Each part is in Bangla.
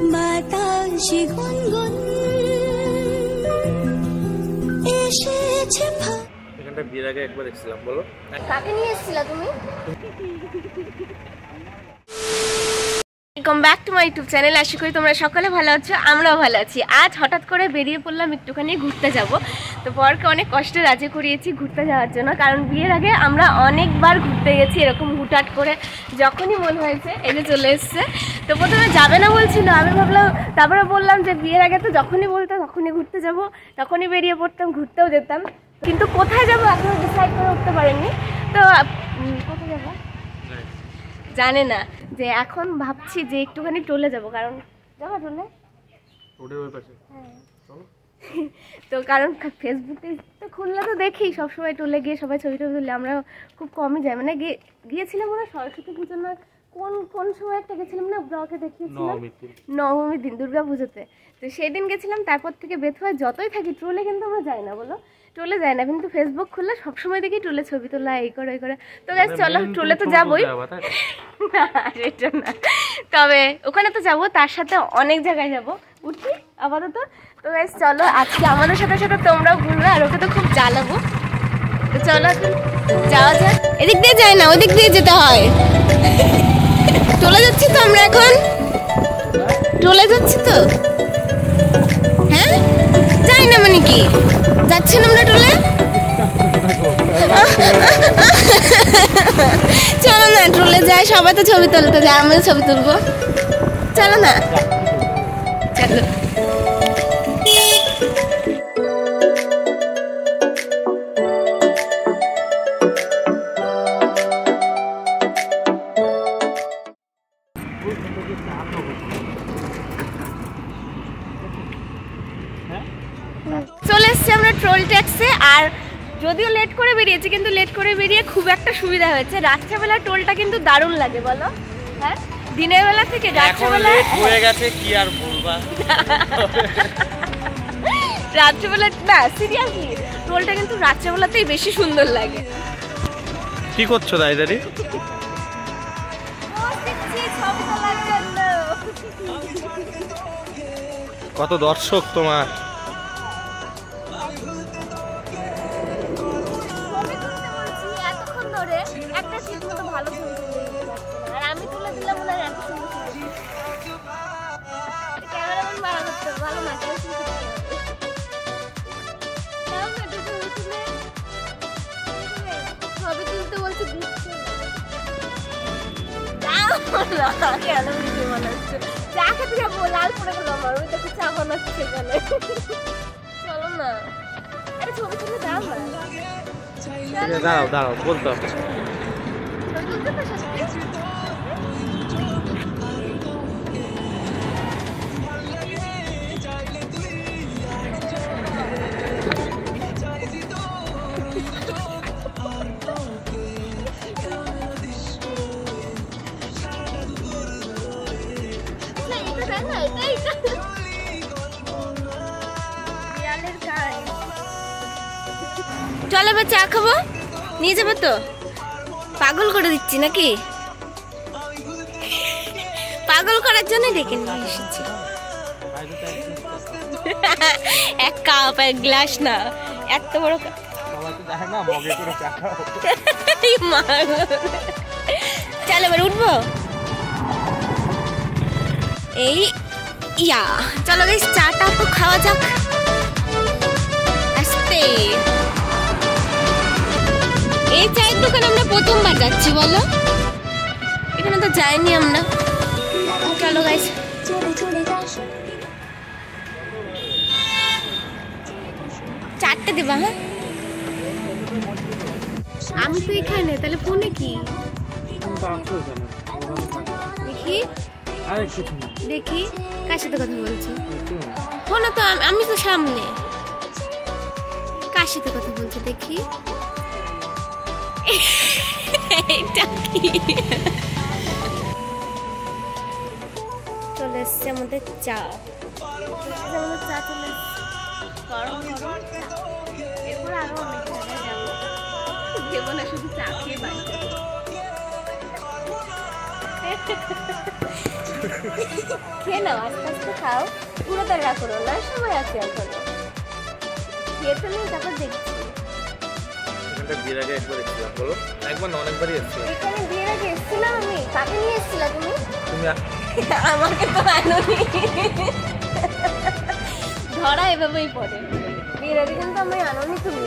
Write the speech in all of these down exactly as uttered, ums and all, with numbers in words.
এখানটা বিয়ের আগে একবার দেখছিলাম, বলো কাকে নিয়ে এসেছিলা তুমি? Welcome back to my YouTube channel. আশা করি তোমরা সকালে ভালো আছো, আমরাও ভালো আছি। আজ হঠাৎ করে বেরিয়ে পড়লাম, একটুখানি ঘুরতে যাব। তো পরকে অনেক কষ্টে রাজি করিয়েছি ঘুরতে যাওয়ার জন্য, কারণ বিয়ের আগে আমরা অনেকবার ঘুরতে গেছি এরকম হুটহাট করে, যখনই মন হয়েছে এনে চলে এসছে। তো প্রথমে যাবে না বলছিল, আমি ভাবলাম, তারপরে বললাম যে বিয়ের আগে তো যখনই বলতাম তখনই ঘুরতে যাব, তখনই বেরিয়ে পড়তাম, ঘুরতেও যেতাম, কিন্তু কোথায় যাবো এখনও ডিসাইড করে উঠতে পারেননি। তো কোথায় যাবো জানে না, যে এখন ভাবছি যে একটুখানি চলে যাব, কারণ যাবা চলে তো, কারণ ফেসবুকে তো খুললে তো দেখি সবসময় টলে গিয়ে সবাই ছবি টবি তুললে, আমরা খুব কমই যাই। মানে গিয়েছিলাম ওরা সরস্বতী পুজো না কোন কোন সময় একটা গেছিলাম না, ব্লগে দেখিয়েছিলাম নবমীর দিন দুর্গা পুজোতে, তো সেই দিন গেছিলাম। তারপর থেকে বেথুয়া যতই থাকি ট্রোলে কিন্তু আমরা যাই না, বলো ট্রোলে যাই না, কিন্তু ফেসবুক খুললে সবসময় দেখি ট্রোলে ছবি তোলা, এই করে এই করে। তো গাইস চলো, ট্রোলে তো যাবই না, এটা না, তবে ওখানে তো যাবো, তার সাথে অনেক জায়গায় যাবো, উঠি আপাতত। তো গাইস চলো, আজকে আমাদের সাথে সাথে তোমরাও ঘুরবে, আর ওকে তো খুব জ্বালাবো। তো চলো এখন যাওয়া যাক। এদিক দিয়ে যায় না, ওদিক দিয়ে যেতে হয়। চলে যাচ্ছি তো আমরা, এখন চলে যাচ্ছি তো, হ্যাঁ যাই না মানে কি যাচ্ছি না আমরা টলে, চলো না টলে যাই, সবাই তো ছবি তুলতে যায়, আমিও ছবি তুলবো, চলো না চলো। চলে এসছি আমরা ট্রোল ট্যাক্সে, আর যদিও লেট করে বেরিয়েছি, কিন্তু লেট করে বেরিয়ে খুব একটা সুবিধা হয়েছে। রাত্রেবেলা টোলটা কিন্তু দারুণ লাগে, বলো হ্যাঁ, দিনের বেলা থেকে রাত্রেবেলা হয়ে গেছে কি আর বলবা, রাত্রেবেলা না সিরিয়াসলি টোলটা কিন্তু রাত্রেবেলাতেই বেশি সুন্দর লাগে। কি করছো দাই দাদি? কত দর্শক তোমার, দাঁড়াও দাঁড়াও বলতে হবে। চল এবার চা খাবো, নিয়ে যাবো তো, পাগল করে দিচ্ছি নাকি? পাগল করার জন্য ডেকে নিয়ে এসেছি, এক কাপ এক গ্লাস না, এত বড় কাপ চল এবার উঠবো। এই ইয়া চলো গাইস, চাটা তো খাওয়া যাক আস্তে। এই চায়ের দোকান আমরা প্রথমবার যাচ্ছি, বলো এখানে তো যাইনি আমরা। চলো গাইস চারটে দেবা, হ্যাঁ আমি তো এখানে, তাহলে ফোনে কি দেখি দেখি কার সাথে কথা বলছি, ফোনে তো আমি তো সামনে, কার সাথে কথা বলছি দেখি, চলে এসছে আমাদের চা। চা চলে এরপর আরো অনেক জায়গায় যাবো, দেবো না শুধু চা খেয়ে বাড়ি। খেয়ে নাও, আস্তে আস্তে খাও, পুরো তারা করো, ওনার সময় আছে এখনো। খেয়ে তো নেই, তারপর দেখছি। বিয়ের আগে একবার এসেছিলাম, বলো একবার না অনেকবারই এসেছিলাম। এখানে বিয়ের আগে এসেছিলাম আমি, কাকে নিয়ে এসেছিলা তুমি? আমাকে তো আনোনি, ধরা এভাবেই পড়ে। বিয়ের আগে কিন্তু আমি আনোনি, তুমি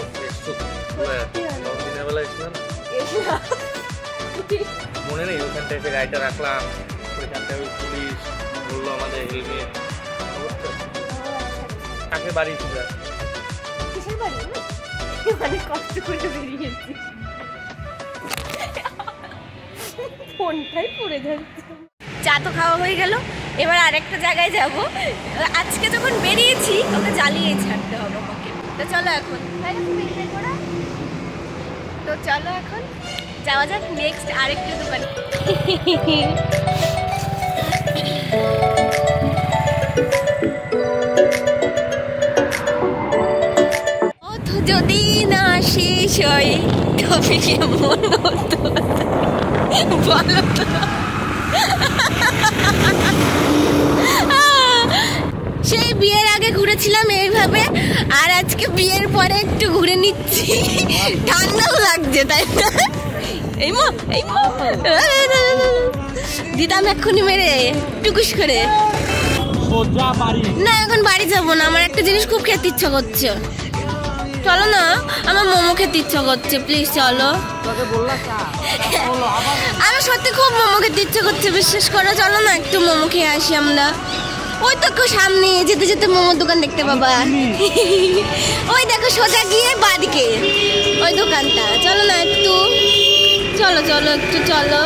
দিনের বেলা এসেছিলাম। মনে নেই, ওখানটা এসে গাড়িটা রাখলাম, ওইখানটা ওই পুলিশ বললো আমাদের হেলমেট কাকে বাড়ি ছিল, কিসের বাড়ি, মানে কষ্ট করে বেরিয়েছি, ফোনটাই পড়ে যাচ্ছে। চা তো খাওয়া হয়ে গেল, এবার আরেকটা জায়গায় যাব। আজকে যখন বেরিয়েছি ওকে জ্বালিয়ে ছাড়তে হবে আমাকে। তো চলো এখন, তো চলো এখন যাওয়া যাক নেক্সট আরেকটা দোকানে। যদি না শেষ হয় তবে কেমন হতো বলো তো। সেই বিয়ের আগে ঘুরেছিলাম এইভাবে, আর আজকে বিয়ের পরে একটু ঘুরে নিচ্ছি, ঠান্ডাও লাগছে তাই না? এই মা এই মা দিদাম এক্ষুনি মেরে টুকুস করে। না এখন বাড়ি যাবো না, আমার একটা জিনিস খুব খেতে ইচ্ছা করছে। চলো না, আমার মোমো খেতে ইচ্ছা করছে, প্লিজ চলো। আমার সত্যি খুব মোমো খেতে ইচ্ছা করছে, বিশ্বাস করো। চলো না একটু মোমো খেয়ে আসি আমরা। ওই তো সামনে যেতে যেতে মোমোর দোকান দেখতে পাবা, ওই দেখো সোজা গিয়ে বাদিকে ওই দোকানটা। চলো না একটু, চলো চলো একটু চলো।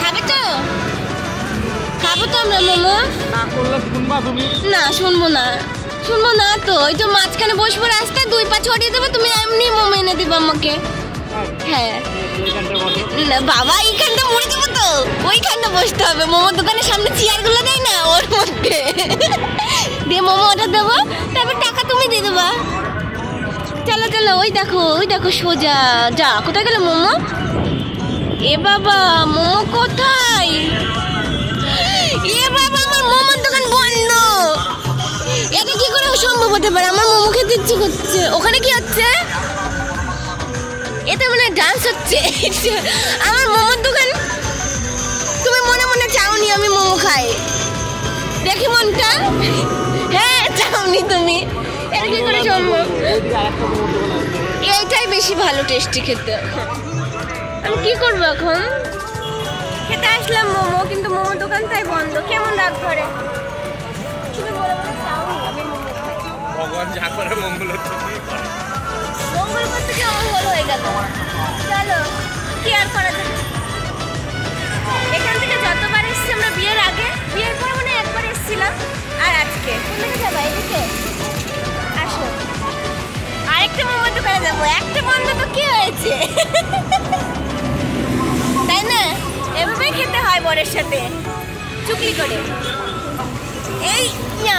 খাবে তো? খাবো তো আমরা মোমো? না শুনবো না, শুনবো না তো। ওই তো মাঝখানে বসবো, রাস্তায় দুই পা ছড়িয়ে দেবো, তুমি এমনি মোমো এনে দেবো আমাকে। হ্যাঁ না বাবা, এইখানটা মরে যাবো তো, ওইখানটা বসতে হবে। মোমোর দোকানের সামনে চেয়ার গুলো দেয় না, ওর মধ্যে দিয়ে মোমো অর্ডার দেবো, তারপর টাকা তুমি দিয়ে দেবা। চলো চলো, ওই দেখো ওই দেখো সোজা যা। কোথায় গেল মোমো? এ বাবা মোমো কোথায়? এ বাবা আমার মোমোর দোকান বন্ধ। এটা কি করে সম্ভব হতে পারে? আমার মোমো খেতে ইচ্ছে করছে। ওখানে কি হচ্ছে? এটা মানে ডান্স হচ্ছে। আমার মোমোর দোকান তুমি মনে মনে চাওনি আমি মোমো খাই, দেখি মনটা। হ্যাঁ চাওনি তুমি, এটা কি করে সম্ভব? এইটাই বেশি ভালো টেস্টি খেতে। আমি কি করবো এখন? খেতে আসলাম মোমো, কিন্তু মোমোর দোকান তাই বন্ধ। কেমন রাগ ধরে ভগবান যা করে মঙ্গল মঙ্গল করতে কি অমঙ্গল হয়ে গেল। চলো কি আর করা যাবে। এখান থেকে যতবার এসেছি আমরা বিয়ের আগে, বিয়ের পরে মানে একবার এসেছিলাম, আর আজকে কোথায় যাবো? এদিকে আসো, আরেকটা মোমোর দোকানে যাবো। একটা বন্ধ তো কি হয়েছে তাই না? এভাবেই খেতে হয় বরের সাথে চুকলি করে। এই না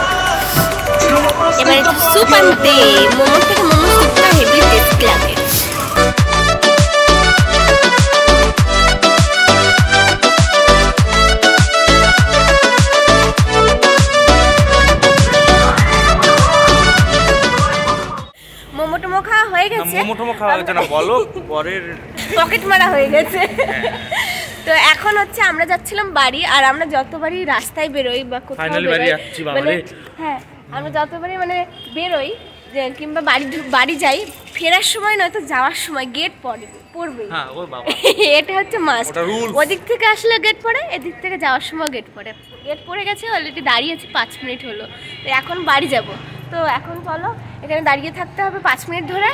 এবার সুপ আনতে মোমোর থেকে মোমো সুপটা হেভি টেস্টি লাগে। মোমো টোমো খাওয়া হয়ে গেছে। মোমো টোমো খাওয়া হয়েছে না, বলো পরের পকেট মারা হয়ে গেছে। তো এখন হচ্ছে আমরা যাচ্ছিলাম বাড়ি, আর আমরা যতবারই রাস্তায় বেরোই বা কোথাও বেরোই, হ্যাঁ আমরা যতবারই মানে বেরোই কিংবা বাড়ি বাড়ি যাই, ফেরার সময় নয়তো যাওয়ার সময় গেট পড়ে পড়বে। এটা হচ্ছে মাস্ট। ওদিক থেকে আসলে গেট পড়ে, এদিক থেকে যাওয়ার সময় গেট পড়ে। গেট পড়ে গেছে, অলরেডি দাঁড়িয়েছি পাঁচ মিনিট হলো। তো এখন বাড়ি যাব। তো এখন চলো, এখানে দাঁড়িয়ে থাকতে হবে পাঁচ মিনিট ধরে,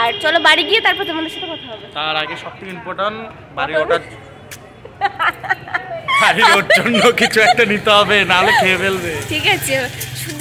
আর চলো বাড়ি গিয়ে তারপর তোমাদের সাথে কথা হবে। তার আগে সবথেকে ইম্পর্টেন্ট বাড়ি ওটা। আরে ওর জন্য কিছু একটা নিতে হবে নালে খেয়ে ফেলবে। ঠিক আছে শুদ্ধ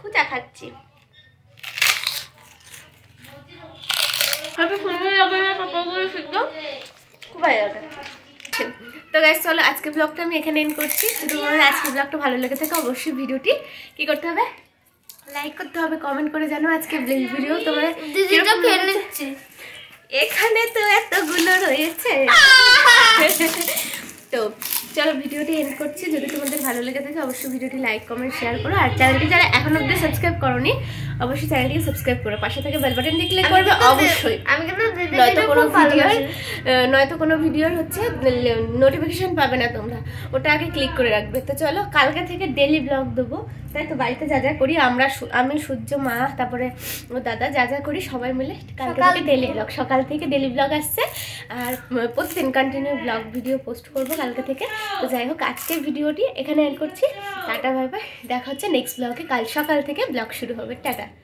খুঁজা খাচ্ছি। তো গাইস চলো আজকে ব্লগটা আমি এখানে এন্ড করছি। তোমাদের আজকে ব্লগটা ভালো লেগে থাকে অবশ্যই ভিডিওটি কি করতে হবে, লাইক করতে হবে, কমেন্ট করে জানো আজকে ভিডিও তোমরা কিরকম লেগেছে। এখানে তো এতগুলো রয়েছে। তো চলো ভিডিওটি এন্ড করছি। যদি তোমাদের ভালো লেগে থাকে অবশ্যই ভিডিওটি লাইক কমেন্ট শেয়ার করো, আর চ্যানেলটি যারা এখনো অবধি সাবস্ক্রাইব করোনি অবশ্যই চ্যানেলটি সাবস্ক্রাইব করো, পাশে থেকে বেল বাটনটি ক্লিক করবে অবশ্যই। আমি কিন্তু নয়তো কোনো ভিডিওর নয়তো কোনো ভিডিওর হচ্ছে নোটিফিকেশন পাবে না তোমরা, ওটা আগে ক্লিক করে রাখবে। তো চলো কালকে থেকে ডেইলি ব্লগ দেবো, তাই তো বাড়িতে যা যা করি আমরা, আমি সূর্য মা তারপরে ও দাদা যা যা করি সবাই মিলে কালকে থেকে ডেইলি ব্লগ, সকাল থেকে ডেইলি ব্লগ আসছে আর প্রতিদিন কন্টিনিউ ব্লগ ভিডিও পোস্ট করবো কালকে থেকে। তো যাই হোক আজকের ভিডিওটি এখানে এন্ড করছি। টাটা বাই বাই, দেখা হচ্ছে নেক্সট ব্লগে, কাল সকাল থেকে ব্লগ শুরু হবে। টাটা।